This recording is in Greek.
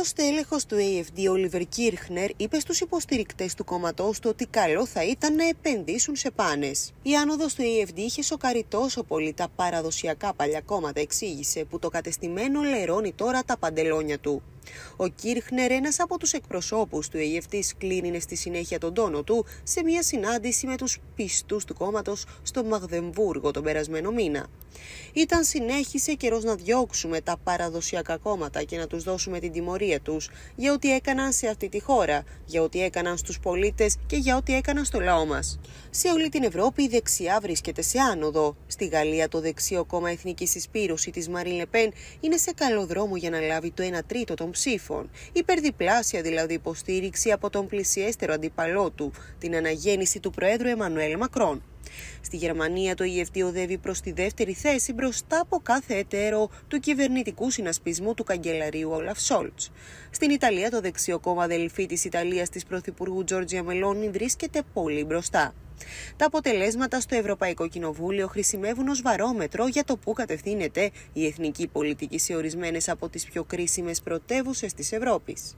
Ανώτατος στέλεχος του AfD, Oliver Kirchner, είπε στους υποστηρικτές του κόμματός του ότι καλό θα ήταν να επενδύσουν σε πάνες. Η άνοδος του AfD είχε σοκαρεί τόσο πολύ τα παραδοσιακά παλιά κόμματα, εξήγησε, που το κατεστημένο λερώνει τώρα τα παντελόνια του. Ο Κίρχνερ, ένας από τους εκπροσώπους του AfD, σκλίνινε στη συνέχεια τον τόνο του σε μια συνάντηση με τους πιστούς του κόμματος στο Μαγδεμβούργο τον περασμένο μήνα. Ήταν συνέχισε καιρός να διώξουμε τα παραδοσιακά κόμματα και να τους δώσουμε την τιμωρία τους για ό,τι έκαναν σε αυτή τη χώρα, για ό,τι έκαναν στους πολίτες και για ό,τι έκαναν στο λαό μας. Σε όλη την Ευρώπη η δεξιά βρίσκεται σε άνοδο. Στη Γαλλία το δεξιό κόμμα Εθνική Συσπείρωση της Μαρίν Λεπέν είναι σε καλό δρόμο για να λάβει το 1/3 των ψήφων, υπερδιπλάσια δηλαδή υποστήριξη από τον πλησιέστερο αντίπαλό του, την Αναγέννηση του Προέδρου Εμμανουέλ Μακρόν. Στη Γερμανία το AfD οδεύει προς τη δεύτερη θέση μπροστά από κάθε εταίρο του κυβερνητικού συνασπισμού του καγκελαρίου Όλαφ Σόλτς. Στην Ιταλία το δεξιό κόμμα Αδελφοί της Ιταλίας της πρωθυπουργού Τζόρτζια Μελόνι βρίσκεται πολύ μπροστά. Τα αποτελέσματα στο Ευρωπαϊκό Κοινοβούλιο χρησιμεύουν ως βαρόμετρο για το πού κατευθύνεται η εθνική πολιτική σε ορισμένες από τις πιο κρίσιμες πρωτεύουσες της Ευρώπης.